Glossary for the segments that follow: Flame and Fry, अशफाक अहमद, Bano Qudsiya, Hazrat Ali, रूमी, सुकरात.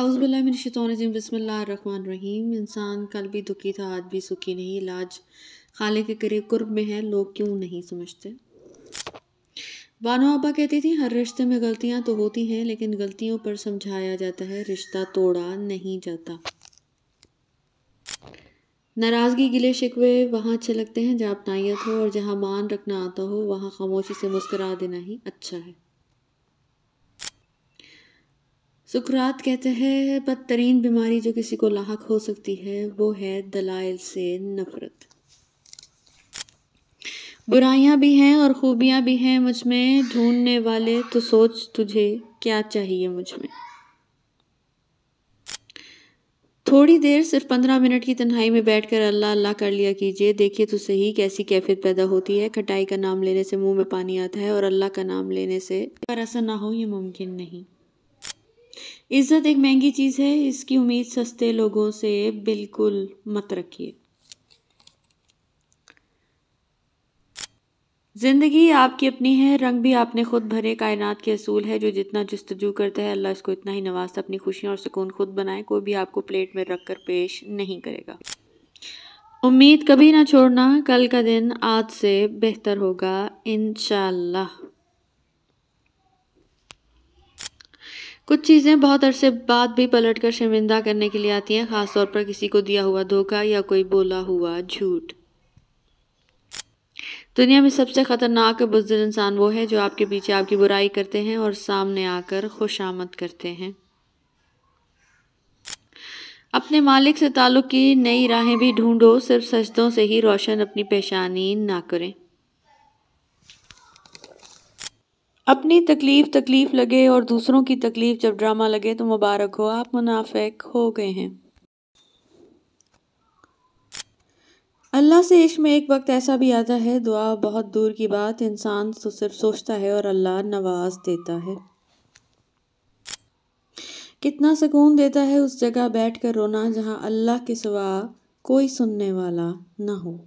औज़ुबिल्लाहि मिनश शैतानिर रजीम, बिस्मिल्लाहिर रहमानिर रहीम। इंसान कल भी दुखी था, आज भी सुखी नहीं। इलाज खाले के करीब कुर्ब में है, लोग क्यों नहीं समझते। बानो अब्बा कहती थी, हर रिश्ते में गलतियां तो होती हैं, लेकिन गलतियों पर समझाया जाता है, रिश्ता तोड़ा नहीं जाता। नाराज़गी, गिले शिकवे वहाँ अच्छे लगते हैं जहाँ अपनायत हो, और जहाँ मान रखना आता हो वहाँ खामोशी से मुस्करा देना ही अच्छा है। सुकरात कहते हैं, बदतरीन बीमारी जो किसी को लाहक हो सकती है वो है दलाइल से नफरत। बुराइयाँ भी हैं और ख़ूबियाँ भी हैं मुझ में, ढूंढने वाले तो सोच तुझे क्या चाहिए मुझ में। थोड़ी देर, सिर्फ 15 मिनट की तन्हाई में बैठकर अल्लाह अल्लाह कर लिया कीजिए। देखिए तो सही कैसी कैफियत पैदा होती है। खटाई का नाम लेने से मुंह में पानी आता है और अल्लाह का नाम लेने से पर असर ना हो, ये मुमकिन नहीं। इज़्ज़त एक महंगी चीज़ है, इसकी उम्मीद सस्ते लोगों से बिल्कुल मत रखिए। ज़िंदगी आपकी अपनी है, रंग भी आपने खुद भरे। कायनात के असूल है, जो जितना जस्तजू करता है अल्लाह इसको इतना ही नवाजता। अपनी खुशियाँ और सुकून खुद बनाए, कोई भी आपको प्लेट में रख कर पेश नहीं करेगा। उम्मीद कभी ना छोड़ना, कल का दिन आज से बेहतर होगा इंशाअल्लाह। कुछ चीज़ें बहुत अरसे बाद भी पलट कर शर्मिंदा करने के लिए आती हैं, ख़ास तौर पर किसी को दिया हुआ धोखा या कोई बोला हुआ झूठ। दुनिया में सबसे ख़तरनाक बुज़दिल इंसान वो है जो आपके पीछे आपकी बुराई करते हैं और सामने आकर खुशामद करते हैं। अपने मालिक से ताल्लुक़ की नई राहें भी ढूंढो, सिर्फ सजदों से ही रोशन अपनी पेशानी ना करें। अपनी तकलीफ़ लगे और दूसरों की तकलीफ़ जब ड्रामा लगे तो मुबारक हो, आप मुनाफिक हो गए हैं। अल्लाह से इश्क में एक वक्त ऐसा भी आता है, दुआ बहुत दूर की बात, इंसान तो सिर्फ सोचता है और अल्लाह नवाज देता है। कितना सुकून देता है उस जगह बैठकर रोना जहां अल्लाह के सिवा कोई सुनने वाला ना हो।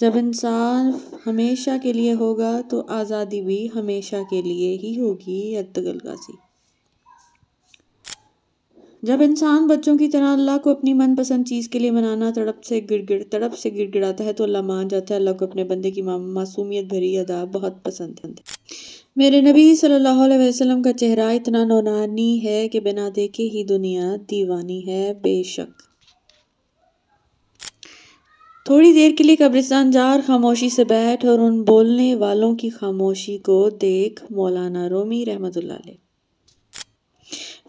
जब इंसाफ हमेशा के लिए होगा तो आज़ादी भी हमेशा के लिए ही होगी। अद्दगलगासी, जब इंसान बच्चों की तरह अल्लाह को अपनी मनपसंद चीज़ के लिए मनाना तड़प से गिड़गिड़ाता है तो अल्लाह मान जाता है। अल्लाह को अपने बंदे की मासूमियत भरी अदा बहुत पसंद है। मेरे नबी सल्लल्लाहु अलैहि वसल्लम का चेहरा इतना नौरानी है कि बिना देखे ही दुनिया दीवानी है। बेशक थोड़ी देर के लिए कब्रिस्तान जार, खामोशी से बैठ और उन बोलने वालों की खामोशी को देख। मौलाना रूमी रहमतुल्लाह अलैह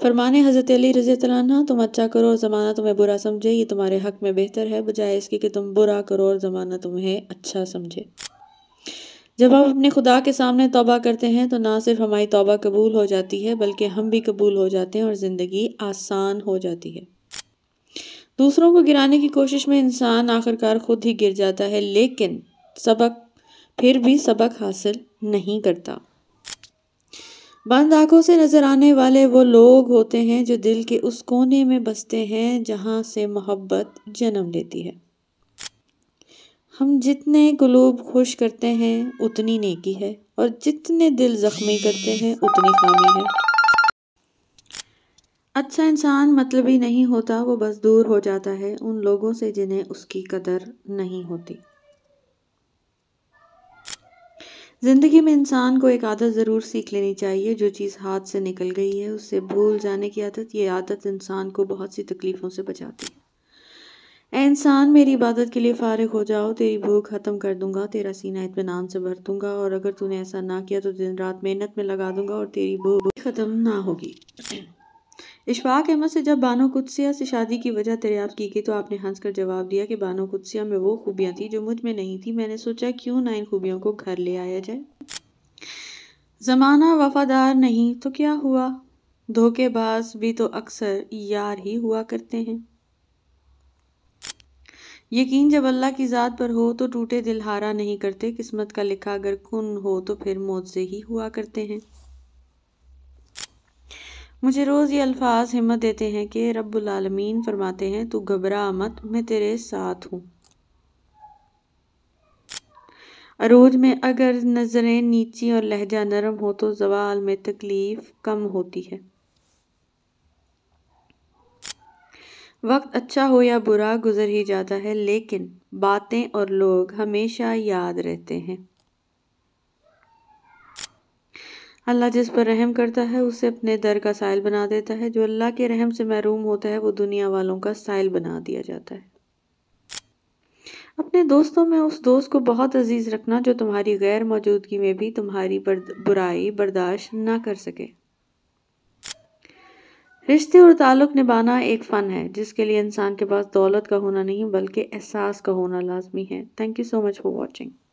फरमाने, हज़रत अली रज़ियल्लाहु अन्हु, तुम अच्छा करो और ज़माना तुम्हें बुरा समझे, ये तुम्हारे हक़ में बेहतर है, बजाय इसके कि तुम बुरा करो और ज़माना तुम्हें अच्छा समझे। जब हम अपने खुदा के सामने तौबा करते हैं तो ना सिर्फ हमारी तौबा कबूल हो जाती है बल्कि हम भी कबूल हो जाते हैं और ज़िंदगी आसान हो जाती है। दूसरों को गिराने की कोशिश में इंसान आखिरकार खुद ही गिर जाता है, लेकिन फिर भी सबक हासिल नहीं करता। बंद आंखों से नज़र आने वाले वो लोग होते हैं जो दिल के उस कोने में बसते हैं जहाँ से मोहब्बत जन्म लेती है। हम जितने कुलूब खुश करते हैं उतनी नेकी है, और जितने दिल ज़ख्मी करते हैं उतनी खामी है। अच्छा इंसान मतलब ही नहीं होता, वो बस दूर हो जाता है उन लोगों से जिन्हें उसकी कदर नहीं होती। ज़िंदगी में इंसान को एक आदत ज़रूर सीख लेनी चाहिए, जो चीज़ हाथ से निकल गई है उसे भूल जाने की आदत। ये आदत इंसान को बहुत सी तकलीफ़ों से बचाती है। ऐ इंसान, मेरी इबादत के लिए फ़ारिग हो जाओ, तेरी भूख ख़त्म कर दूंगा, तेरा सीना इत्मीनान से भर दूंगा, और अगर तूने ऐसा ना किया तो दिन रात मेहनत में लगा दूंगा और तेरी भूख ख़त्म ना होगी। अशफाक अहमद से जब बानो कुदसिया से शादी की वजह दरियाफ़्त की गई तो आपने हंसकर जवाब दिया कि बानो कुदसिया में वो खूबियाँ थी जो मुझ में नहीं थी, मैंने सोचा क्यों ना इन खूबियों को घर ले आया जाए। ज़माना वफादार नहीं तो क्या हुआ, धोखेबाज भी तो अक्सर यार ही हुआ करते हैं। यकीन जब अल्लाह की ज़ात पर हो तो टूटे दिल हारा नहीं करते, किस्मत का लिखा अगर कुन हो तो फिर मौत से ही हुआ करते हैं। मुझे रोज़ ये अल्फाज हिम्मत देते हैं कि रब्बुल आलमीन फरमाते हैं, तू घबरा मत, मैं तेरे साथ हूँ। अरूज में अगर नज़रें नीची और लहजा नरम हो तो ज़वाल में तकलीफ़ कम होती है। वक्त अच्छा हो या बुरा गुजर ही जाता है, लेकिन बातें और लोग हमेशा याद रहते हैं। अल्लाह जिस पर रहम करता है उसे अपने दर का साइल बना देता है। जो अल्लाह के रहम से महरूम होता है वो दुनिया वालों का साइल बना दिया जाता है। अपने दोस्तों में उस दोस्त को बहुत अजीज़ रखना जो तुम्हारी गैर मौजूदगी में भी तुम्हारी बुराई बर्दाश्त ना कर सके। रिश्ते और ताल्लुक़ निभाना एक फ़न है जिसके लिए इंसान के पास दौलत का होना नहीं बल्कि एहसास का होना लाजमी है। Thank you so much for watching.